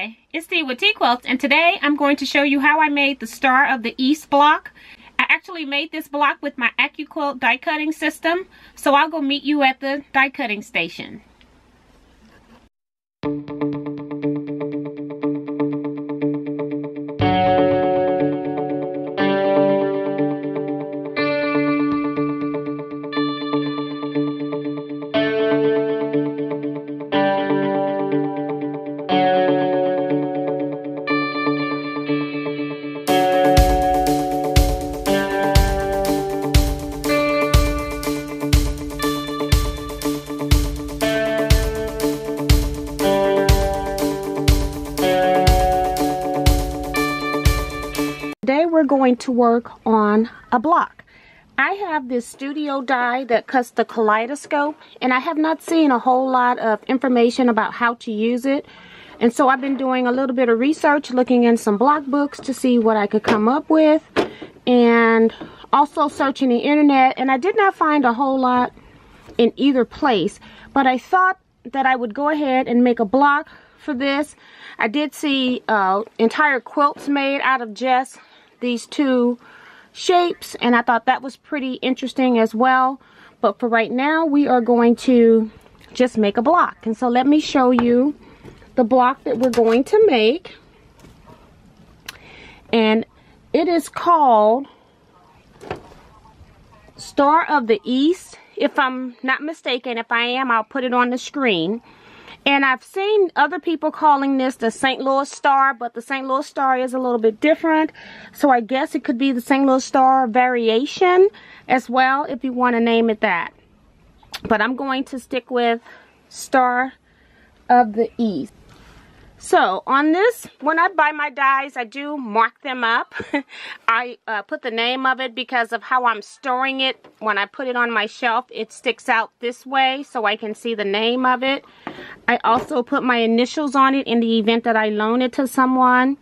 Hi, it's T with T-Quilts, and today I'm going to show you how I made the Star of the East block. I actually made this block with my AccuQuilt die cutting system, so I'll go meet you at the die cutting station. We're going to work on a block. I have this studio die that cuts the kaleidoscope, and I have not seen a whole lot of information about how to use it, and so I've been doing a little bit of research, looking in some block books to see what I could come up with, and also searching the internet, and I did not find a whole lot in either place, but I thought that I would go ahead and make a block for this. I did see entire quilts made out of just these two shapes, and I thought that was pretty interesting as well, but for right now we are going to just make a block. And so let me show you the block that we're going to make, and it is called Star of the East, if I'm not mistaken. If I am, I'll put it on the screen. And I've seen other people calling this the St. Louis Star, but the St. Louis Star is a little bit different. So I guess it could be the St. Louis Star variation as well, if you want to name it that. But I'm going to stick with Star of the East. So on this, when I buy my dies, I do mark them up. I put the name of it because of how I'm storing it. When I put it on my shelf, it sticks out this way so I can see the name of it. I also put my initials on it in the event that I loan it to someone.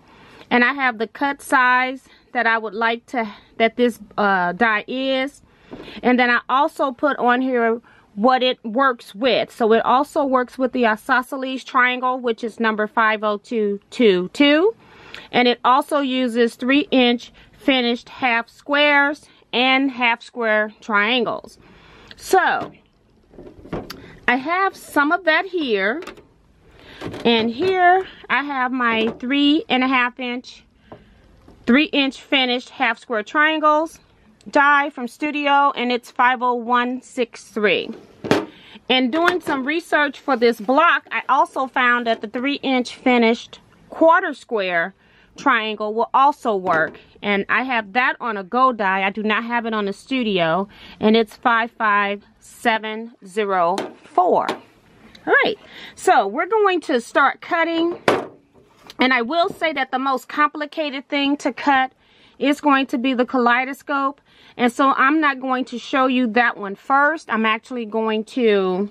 And I have the cut size that I would like to, that this die is. And then I also put on here what it works with. So it also works with the isosceles triangle, which is number 50222, and it also uses 3-inch finished half squares and half square triangles. So I have some of that here, and here I have my 3-inch finished half square triangles die from Studio, and it's 50163. And doing some research for this block, I also found that the 3-inch finished quarter square triangle will also work, and I have that on a Go die. I do not have it on the Studio, and it's 55704. All right, so we're going to start cutting, and I will say that the most complicated thing to cut is going to be the kaleidoscope. And so I'm not going to show you that one first. I'm actually going to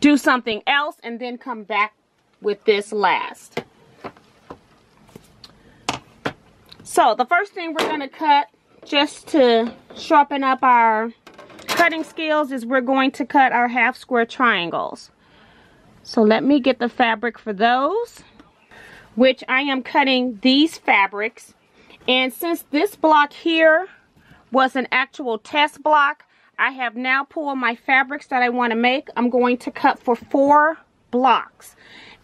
do something else and then come back with this last. So the first thing we're going to cut, just to sharpen up our cutting skills, is we're going to cut our half square triangles. So let me get the fabric for those, which I am cutting these fabrics. And since this block here was an actual test block, I have now pulled my fabrics that I want to make. I'm going to cut for 4 blocks,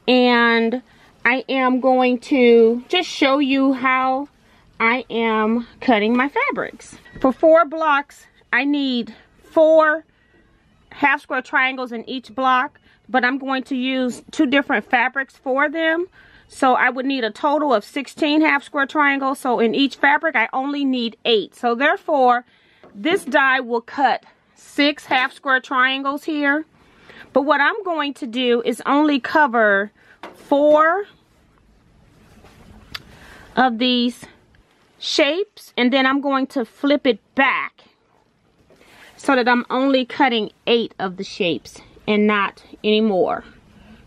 and I am going to just show you how I am cutting my fabrics. For 4 blocks, I need 4 half square triangles in each block, but I'm going to use 2 different fabrics for them. So I would need a total of 16 half square triangles. So in each fabric, I only need 8. So therefore, this die will cut 6 half square triangles here. But what I'm going to do is only cover 4 of these shapes, and then I'm going to flip it back so that I'm only cutting 8 of the shapes and not any more,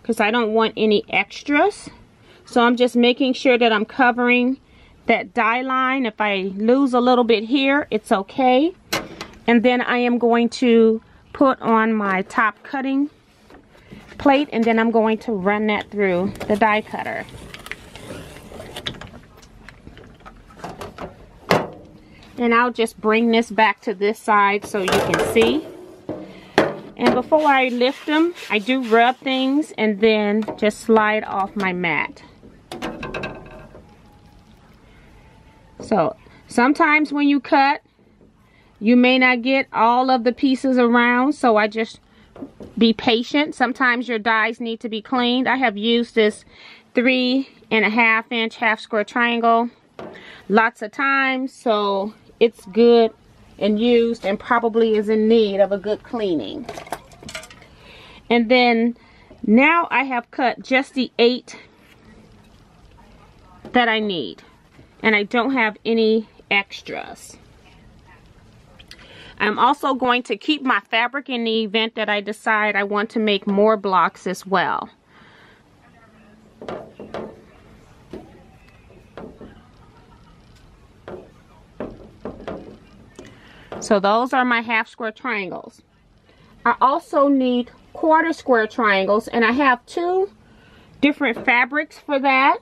because I don't want any extras. So I'm just making sure that I'm covering that die line. If I lose a little bit here, it's okay. And then I am going to put on my top cutting plate, and then I'm going to run that through the die cutter. And I'll just bring this back to this side so you can see. And before I lift them, I do rub things and then just slide off my mat. So sometimes when you cut, you may not get all of the pieces around, so I just be patient. Sometimes your dies need to be cleaned. I have used this 3.5-inch half square triangle lots of times, so it's good and used and probably is in need of a good cleaning. And then now I have cut just the 8 that I need, and I don't have any extras. I'm also going to keep my fabric in the event that I decide I want to make more blocks as well. So those are my half square triangles. I also need quarter square triangles, and I have 2 different fabrics for that.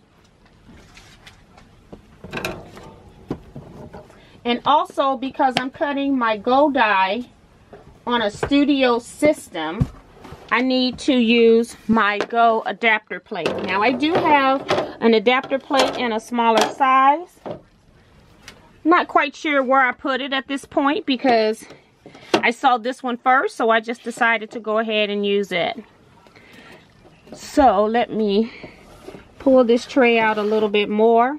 And also, because I'm cutting my gold die on a studio system, I need to use my gold adapter plate. Now I do have an adapter plate in a smaller size. Not quite sure where I put it at this point because I saw this one first, so I just decided to go ahead and use it. So let me pull this tray out a little bit more.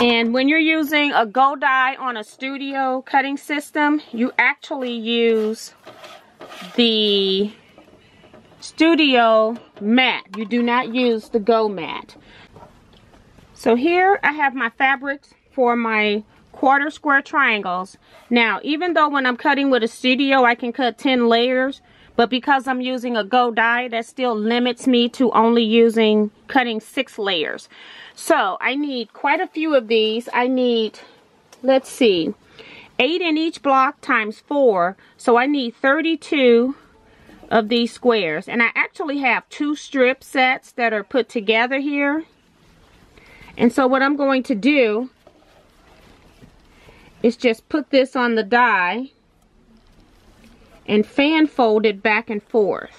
And when you're using a gold die on a studio cutting system, you actually use the studio mat. You do not use the gold mat. So here I have my fabrics for my quarter square triangles. Now, even though when I'm cutting with a studio, I can cut 10 layers, but because I'm using a gold die, that still limits me to only cutting 6 layers. So I need quite a few of these. I need, let's see, 8 in each block times 4. So I need 32 of these squares. And I actually have 2 strip sets that are put together here. And so what I'm going to do is just put this on the die and fan fold it back and forth.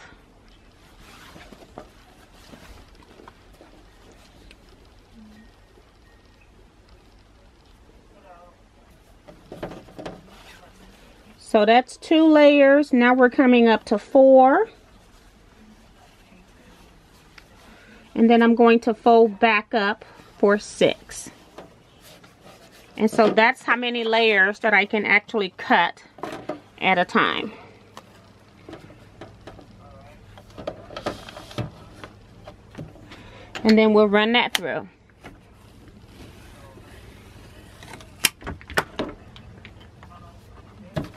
So that's 2 layers. Now we're coming up to 4. And then I'm going to fold back up for 6. And so that's how many layers that I can actually cut at a time. And then we'll run that through.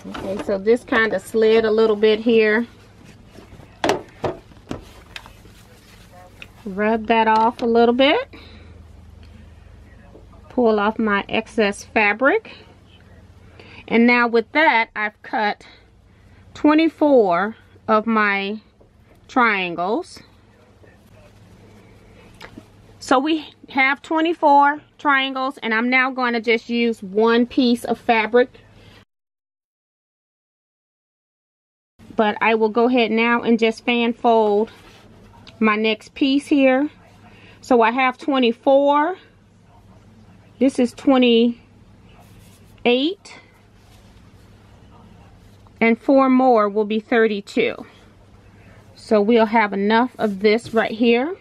Okay, so this kind of slid a little bit here. Rub that off a little bit. Pull off my excess fabric, and now with that I've cut 24 of my triangles. So we have 24 triangles, and I'm now going to just use one piece of fabric, but I will go ahead now and just fan fold my next piece here. So I have 24. This is 28, and 4 more will be 32. So we'll have enough of this right here.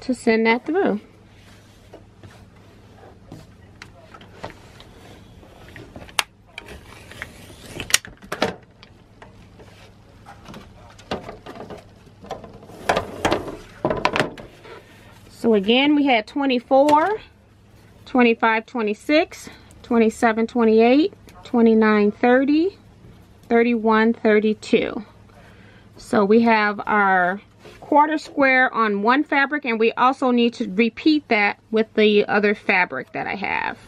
To send that through. So again, we had 24, 25, 26, 27, 28, 29, 30, 31, 32. So we have our quarter square on one fabric, and we also need to repeat that with the other fabric that I have.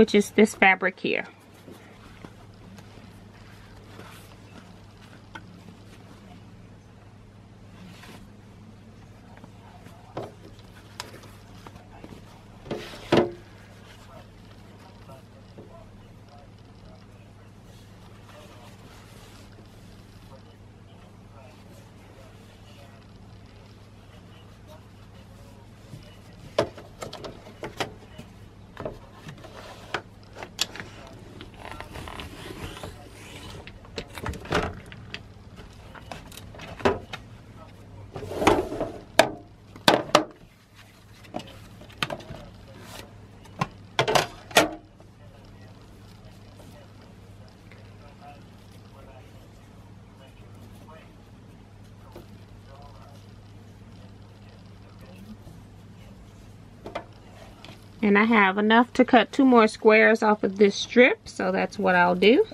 which is this fabric here. And I have enough to cut 2 more squares off of this strip, so that's what I'll do.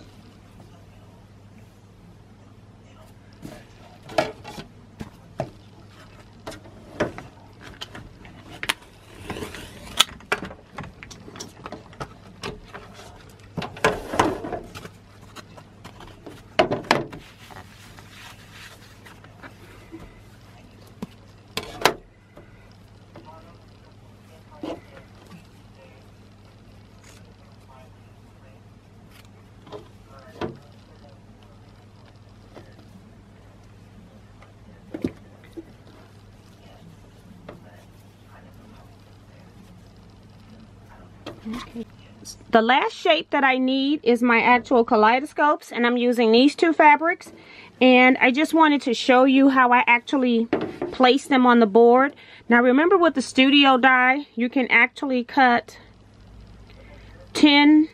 The last shape that I need is my actual kaleidoscopes, and I'm using these 2 fabrics, and I just wanted to show you how I actually place them on the board. Now remember, with the studio die you can actually cut 10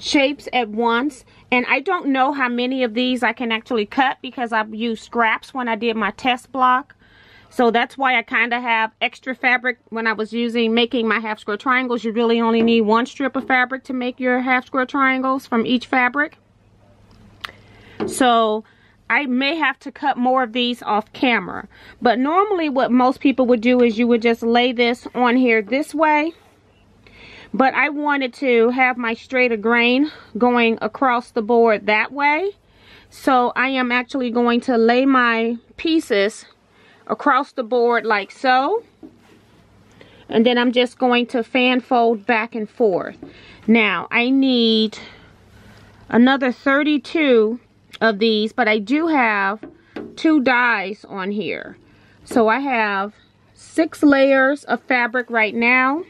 shapes at once, and I don't know how many of these I can actually cut because I've used scraps when I did my test block. So that's why I kind of have extra fabric when I was making my half square triangles. You really only need 1 strip of fabric to make your half square triangles from each fabric. So I may have to cut more of these off camera. But normally what most people would do is you would just lay this on here this way. But I wanted to have my straighter grain going across the board that way. So I am actually going to lay my pieces across the board like so, and then I'm just going to fan fold back and forth. Now I need another 32 of these, but I do have 2 dies on here, so I have 6 layers of fabric right now.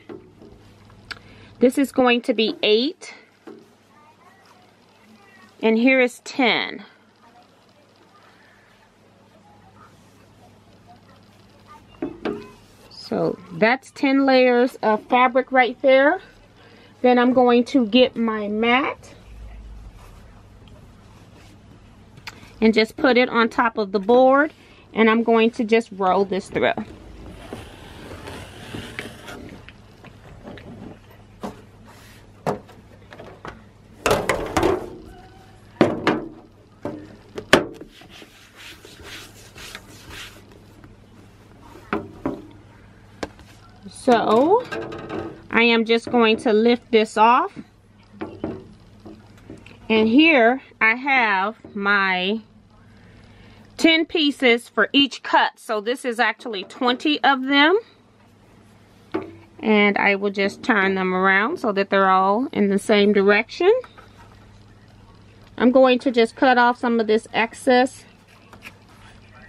This is going to be 8, and here is 10. So that's 10 layers of fabric right there. Then I'm going to get my mat and just put it on top of the board, and I'm going to just roll this through. So I am just going to lift this off, and here I have my 10 pieces for each cut, so this is actually 20 of them, and I will just turn them around so that they're all in the same direction. I'm going to just cut off some of this excess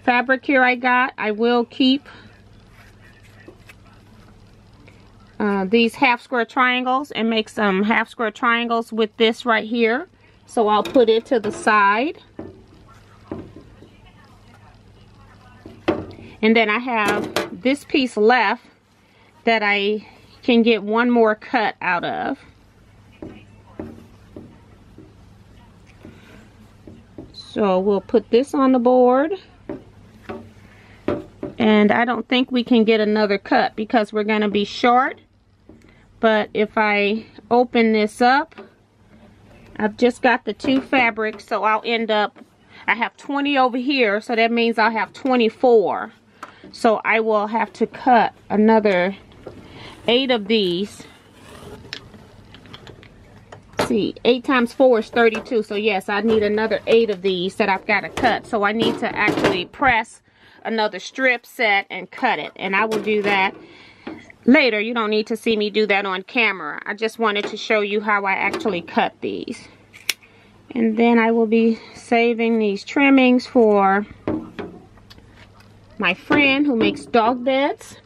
fabric here I got. I will keep these half square triangles and make some half square triangles with this right here. So I'll put it to the side. And then I have this piece left that I can get 1 more cut out of. So we'll put this on the board. And I don't think we can get another cut because we're going to be short. But if I open this up, I've just got the 2 fabrics, so I'll end up, I have 20 over here, so that means I'll have 24. So I will have to cut another 8 of these. see, 8 times 4 is 32. So yes, I need another 8 of these that I've got to cut. So I need to actually press another strip set and cut it. And I will do that later. You don't need to see me do that on camera. I just wanted to show you how I actually cut these. And then I will be saving these trimmings for my friend who makes dog beds.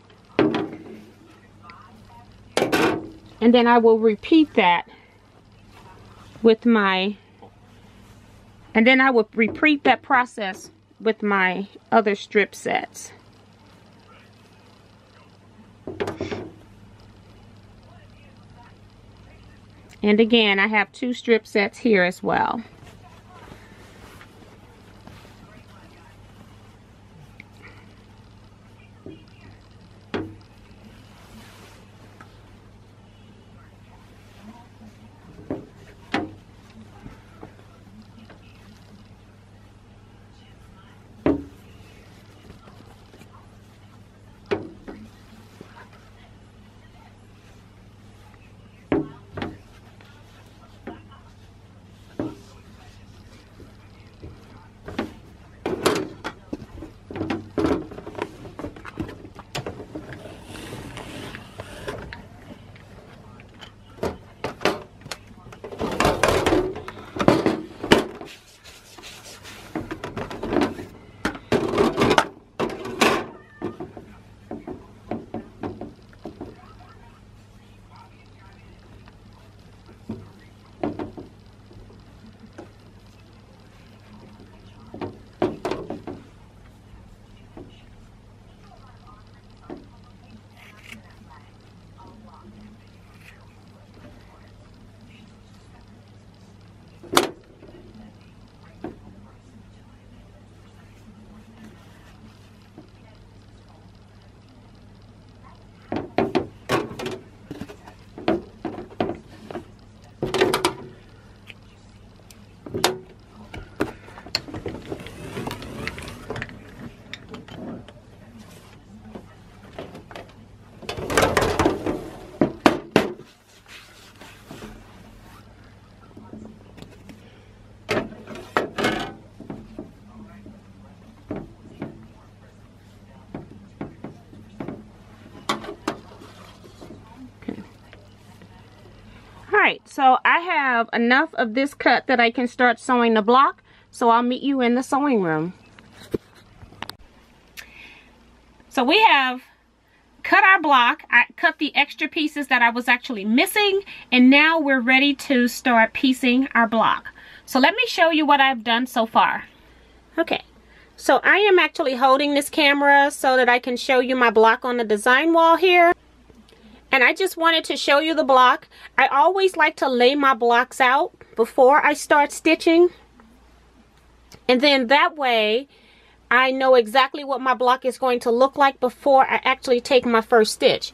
And then I will repeat that with my, and then I will repeat that process with my other strip sets. And again, I have 2 strip sets here as well. So I have enough of this cut that I can start sewing the block, so I'll meet you in the sewing room. So we have cut our block. I cut the extra pieces that I was actually missing, and now we're ready to start piecing our block. So let me show you what I've done so far. Okay, so I am actually holding this camera so that I can show you my block on the design wall here. And I just wanted to show you the block. I always like to lay my blocks out before I start stitching. And then that way, I know exactly what my block is going to look like before I actually take my first stitch.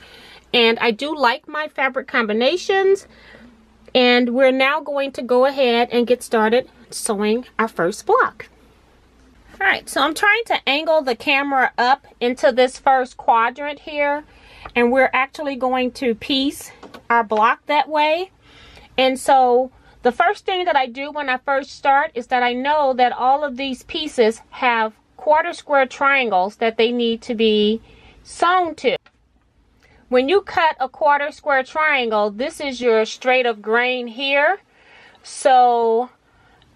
And I do like my fabric combinations. And we're now going to go ahead and get started sewing our first block. All right, so I'm trying to angle the camera up into this first quadrant here. And we're actually going to piece our block that way. And so the first thing that I do when I first start is that I know that all of these pieces have quarter square triangles that they need to be sewn to. When you cut a quarter square triangle, this is your straight of grain here. So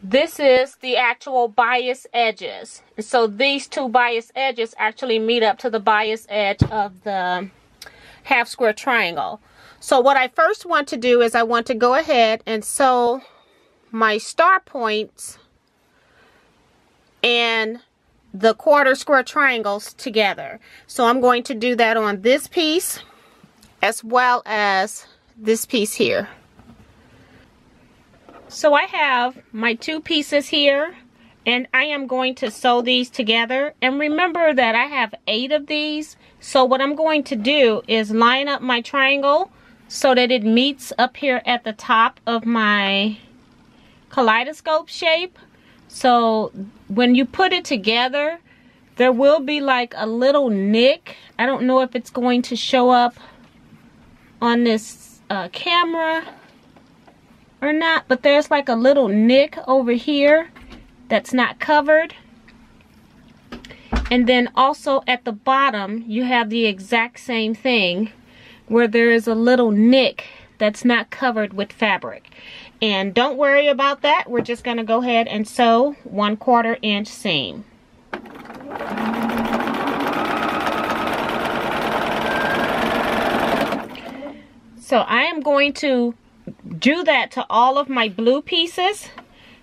this is the actual bias edges. And so these two bias edges actually meet up to the bias edge of the half square triangle. So what I first want to do is I want to go ahead and sew my star points and the quarter square triangles together. So I'm going to do that on this piece as well as this piece here. So I have my 2 pieces here and I am going to sew these together. And remember that I have 8 of these. So what I'm going to do is line up my triangle so that it meets up here at the top of my kaleidoscope shape. So when you put it together, there will be like a little nick. I don't know if it's going to show up on this camera or not, but there's like a little nick over here that's not covered. And then also at the bottom, you have the exact same thing where there is a little nick that's not covered with fabric. And don't worry about that. We're just going to go ahead and sew 1/4 inch seam. So I am going to do that to all of my blue pieces.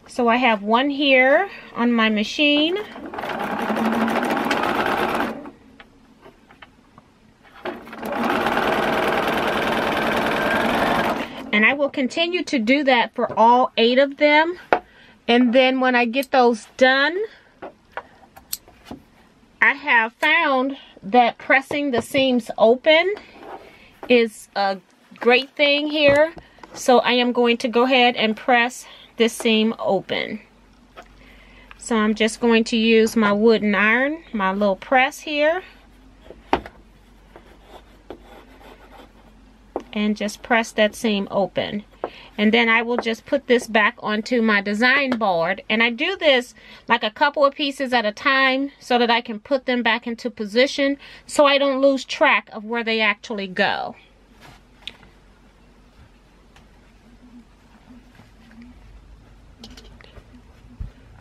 So I have one here on my machine. And I will continue to do that for all 8 of them. And then when I get those done, I have found that pressing the seams open is a great thing here. So I am going to go ahead and press this seam open. So I'm just going to use my wood and iron, my little press here, and just press that seam open. And then I will just put this back onto my design board. And I do this like a couple of pieces at a time so that I can put them back into position so I don't lose track of where they actually go.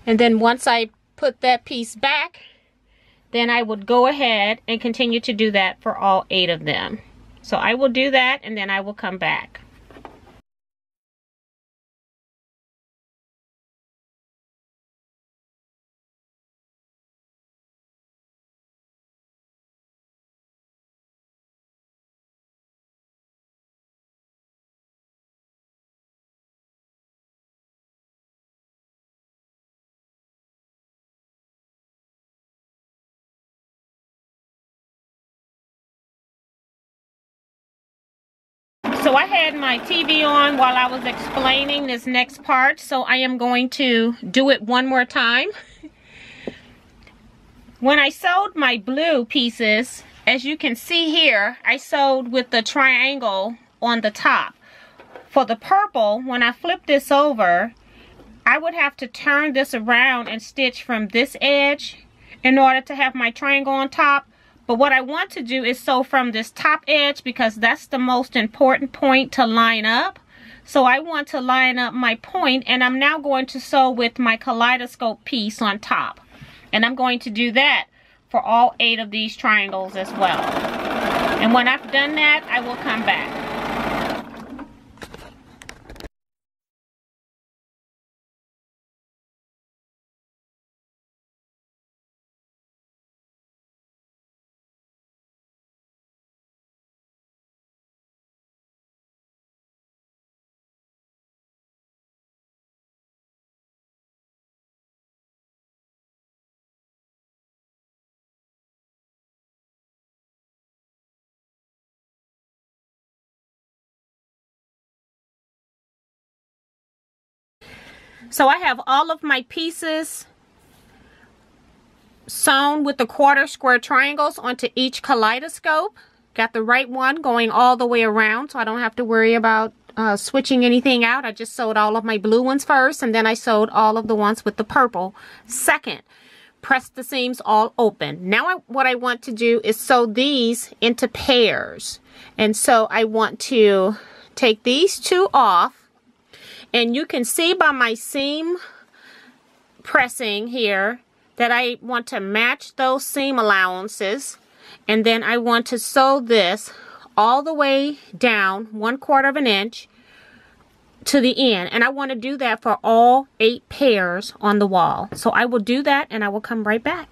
And then once I put that piece back, then I would go ahead and continue to do that for all 8 of them. So I will do that and then I will come back. So I had my TV on while I was explaining this next part, so I am going to do it one more time. When I sewed my blue pieces, as you can see here, I sewed with the triangle on the top. For the purple, when I flip this over, I would have to turn this around and stitch from this edge in order to have my triangle on top. But what I want to do is sew from this top edge because that's the most important point to line up. So I want to line up my point, and I'm now going to sew with my kaleidoscope piece on top. And I'm going to do that for all 8 of these triangles as well. And when I've done that, I will come back. So I have all of my pieces sewn with the 1/4 square triangles onto each kaleidoscope. Got the right one going all the way around, so I don't have to worry about switching anything out. I just sewed all of my blue ones first, and then I sewed all of the ones with the purple second. Press the seams all open. Now what I want to do is sew these into pairs. And so I want to take these 2 off. And you can see by my seam pressing here that I want to match those seam allowances. And then I want to sew this all the way down 1/4 inch to the end. And I want to do that for all 8 pairs on the wall. So I will do that and I will come right back.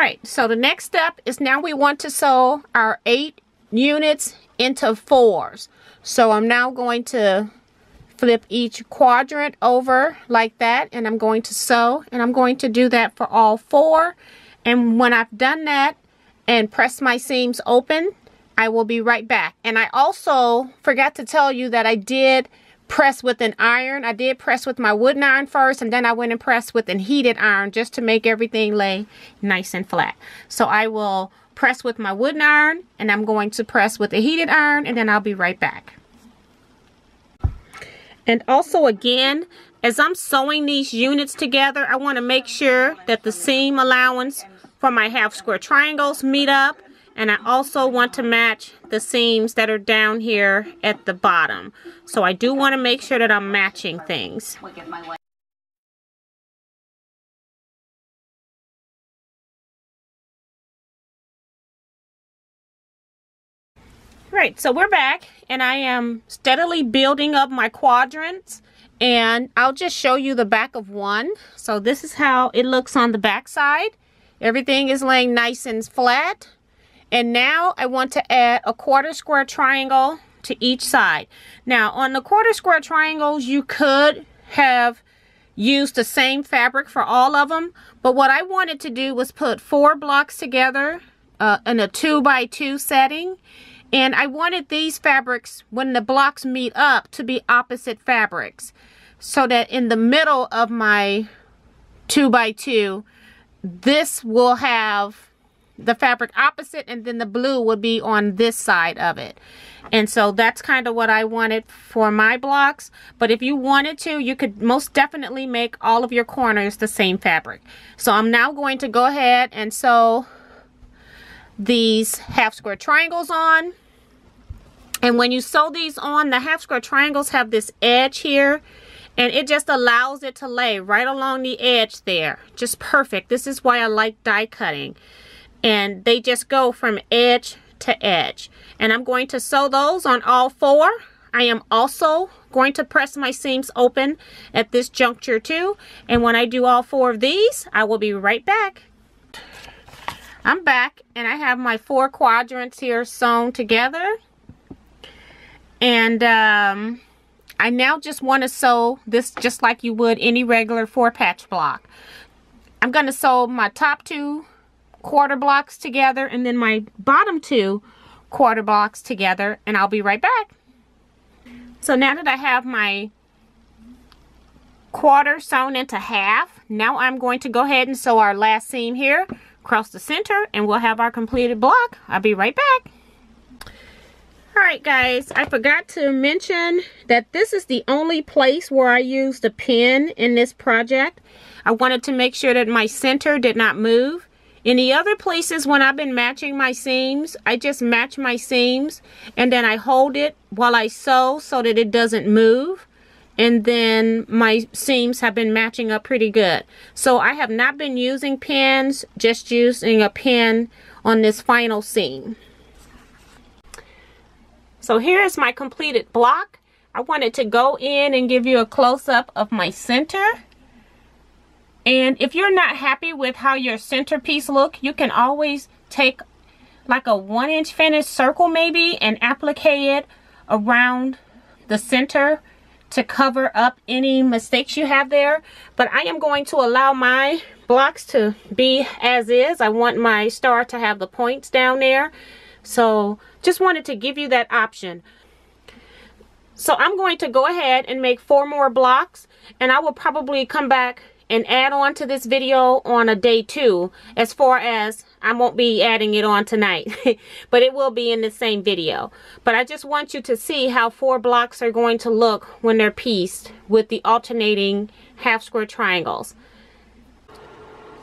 Alright, so the next step is now we want to sew our 8 units into fours. So I'm now going to flip each quadrant over like that, and I'm going to sew, and I'm going to do that for all four. And when I've done that and pressed my seams open, I will be right back. And I also forgot to tell you that I did press with an iron. I did press with my wooden iron first, and then I went and pressed with an heated iron just to make everything lay nice and flat. So I will press with my wooden iron, and I'm going to press with a heated iron, and then I'll be right back. And also again, as I'm sewing these units together, I want to make sure that the seam allowance for my half square triangles meet up, and I also want to match the seams that are down here at the bottom. So I do want to make sure that I'm matching things. Right, so we're back, and I am steadily building up my quadrants, and I'll just show you the back of one. So this is how it looks on the back side. Everything is laying nice and flat. And now I want to add a quarter square triangle to each side. Now on the quarter square triangles, you could have used the same fabric for all of them, but what I wanted to do was put four blocks together in a 2x2 setting, and I wanted these fabrics, when the blocks meet up, to be opposite fabrics, so that in the middle of my 2x2, this will have the fabric opposite, and then the blue would be on this side of it. And so that's kind of what I wanted for my blocks, but if you wanted to, you could most definitely make all of your corners the same fabric. So I'm now going to go ahead and sew these half square triangles on. And when you sew these on, the half square triangles have this edge here, and it just allows it to lay right along the edge there. Just perfect. This is why I like die cutting. And they just go from edge to edge. And I'm going to sew those on all four. I am also going to press my seams open at this juncture too. And when I do all four of these, I will be right back. I'm back, and I have my four quadrants here sewn together. And I now just want to sew this just like you would any regular four patch block. I'm going to sew my top two quarter blocks together, and then my bottom two quarter blocks together, and I'll be right back. So now that I have my quarter sewn into half, now I'm going to go ahead and sew our last seam here across the center, and we'll have our completed block. I'll be right back. Alright guys, I forgot to mention that this is the only place where I used a pin in this project. I wanted to make sure that my center did not move. In the other places, when I've been matching my seams, I just match my seams, and then I hold it while I sew so that it doesn't move, and then my seams have been matching up pretty good. So I have not been using pins, just using a pin on this final seam. So here is my completed block. I wanted to go in and give you a close-up of my center. And if you're not happy with how your centerpiece look, you can always take like a 1-inch finished circle maybe and applique it around the center to cover up any mistakes you have there. But I am going to allow my blocks to be as is. I want my star to have the points down there. So just wanted to give you that option. So I'm going to go ahead and make four more blocks, and I will probably come back and add on to this video on a day 2, as far as I won't be adding it on tonight, but it will be in the same video. But I just want you to see how four blocks are going to look when they're pieced with the alternating half square triangles.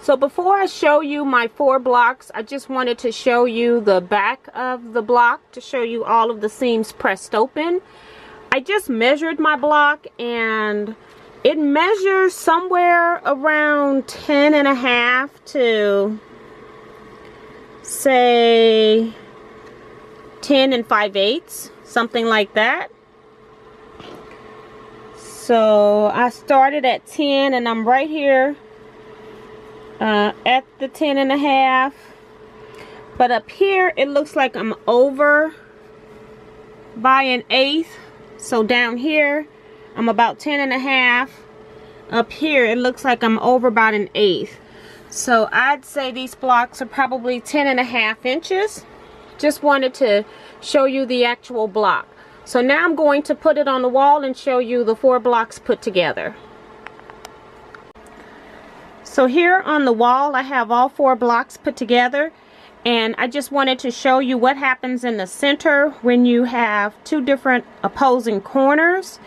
So before I show you my four blocks, I just wanted to show you the back of the block to show you all of the seams pressed open. I just measured my block, and it measures somewhere around 10.5 to say 10 5/8, something like that. So I started at 10, and I'm right here at the 10.5. But up here, it looks like I'm over by an eighth. So down here, I'm about 10.5. Up here, it looks like I'm over by an eighth. So I'd say these blocks are probably 10.5 inches. Just wanted to show you the actual block. So now I'm going to put it on the wall and show you the four blocks put together. So here on the wall, I have all four blocks put together. And I just wanted to show you what happens in the center when you have two different opposing corners.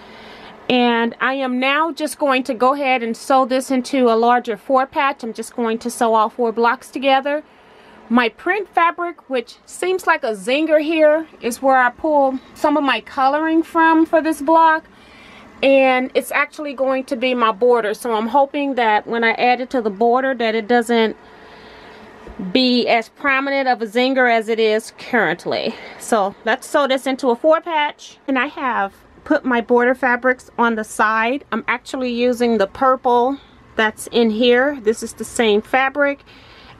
And I am now just going to go ahead and sew this into a larger four patch. I'm just going to sew all four blocks together. My print fabric, which seems like a zinger here, is where I pull some of my coloring from for this block. And it's actually going to be my border. So I'm hoping that when I add it to the border that it doesn't be as prominent of a zinger as it is currently. So let's sew this into a four patch. And I have put my border fabrics on the side. I'm actually using the purple that's in here. This is the same fabric.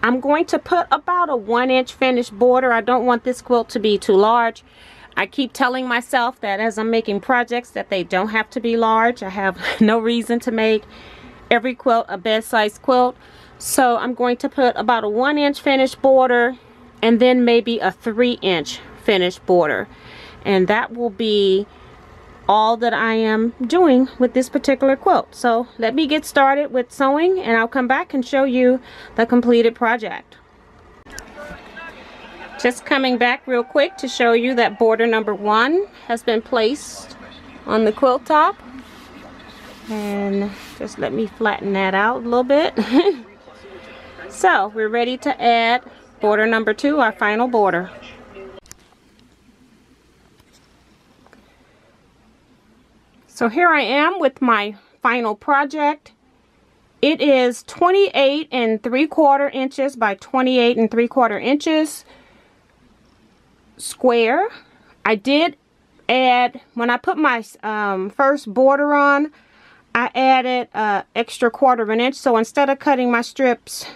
I'm going to put about a 1-inch finished border. I don't want this quilt to be too large. I keep telling myself that as I'm making projects that they don't have to be large. I have no reason to make every quilt a bed-sized quilt. So I'm going to put about a 1-inch finished border and then maybe a 3-inch finished border. And that will be all that I am doing with this particular quilt. So let me get started with sewing and I'll come back and show you the completed project. Just coming back real quick to show you that border number 1 has been placed on the quilt top. And just let me flatten that out a little bit. So we're ready to add border number 2, our final border. So here I am with my final project. It is 28 3/4 inches by 28 3/4 inches square. I did add, when I put my first border on, I added an extra 1/4 inch. So instead of cutting my strips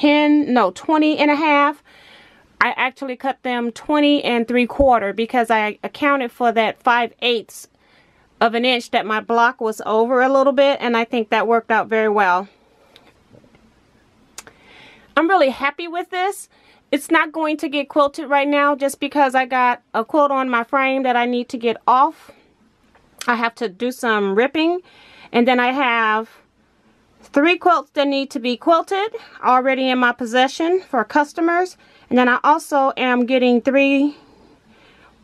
20 and a half, I actually cut them 20 3/4 because I accounted for that 5/8 of an inch that my block was over a little bit, and I think that worked out very well. I'm really happy with this. It's not going to get quilted right now just because I got a quilt on my frame that I need to get off. I have to do some ripping, and then I have 3 quilts that need to be quilted already in my possession for customers, and then I also am getting 3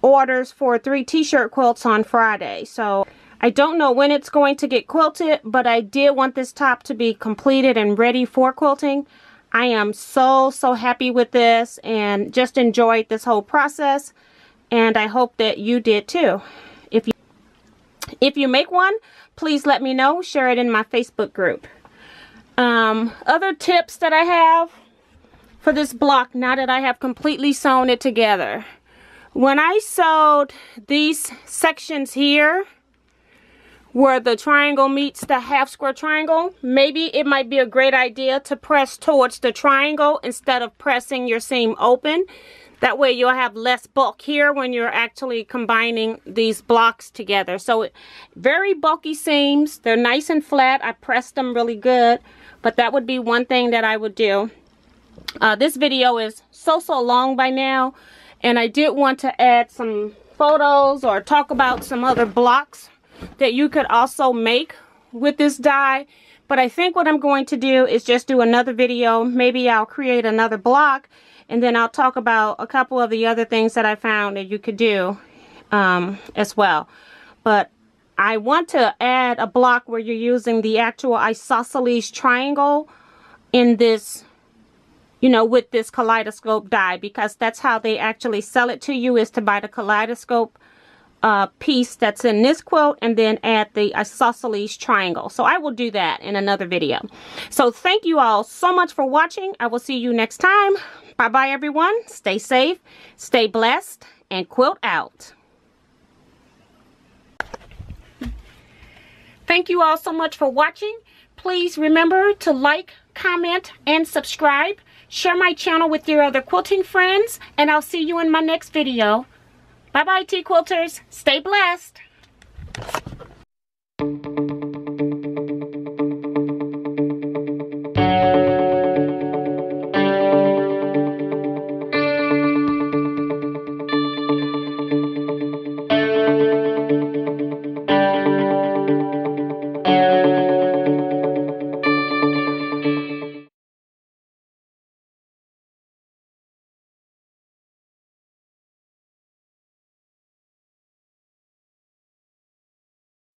orders for 3 t-shirt quilts on Friday. So I don't know when it's going to get quilted, but I did want this top to be completed and ready for quilting. I am so happy with this and just enjoyed this whole process, and I hope that you did too. If you make one, please let me know. Share it in my Facebook group. Other tips that I have for this block now that I have completely sewn it together. When I sewed these sections here where the triangle meets the half square triangle, maybe it might be a great idea to press towards the triangle instead of pressing your seam open. That way you'll have less bulk here when you're actually combining these blocks together. So very bulky seams. They're nice and flat. I pressed them really good, but that would be one thing that I would do. This video is so long by now. And I did want to add some photos or talk about some other blocks that you could also make with this die. But I think what I'm going to do is just do another video. Maybe I'll create another block, and then I'll talk about a couple of the other things that I found that you could do as well. But I want to add a block where you're using the actual isosceles triangle in this, you know, with this kaleidoscope die, because that's how they actually sell it to you, is to buy the kaleidoscope piece that's in this quilt and then add the isosceles triangle. So I will do that in another video. So thank you all so much for watching. I will see you next time. Bye-bye, everyone. Stay safe, stay blessed, and quilt out. Thank you all so much for watching. Please remember to like, comment, and subscribe. Share my channel with your other quilting friends, and I'll see you in my next video. Bye-bye, TeaQuilters. Stay blessed.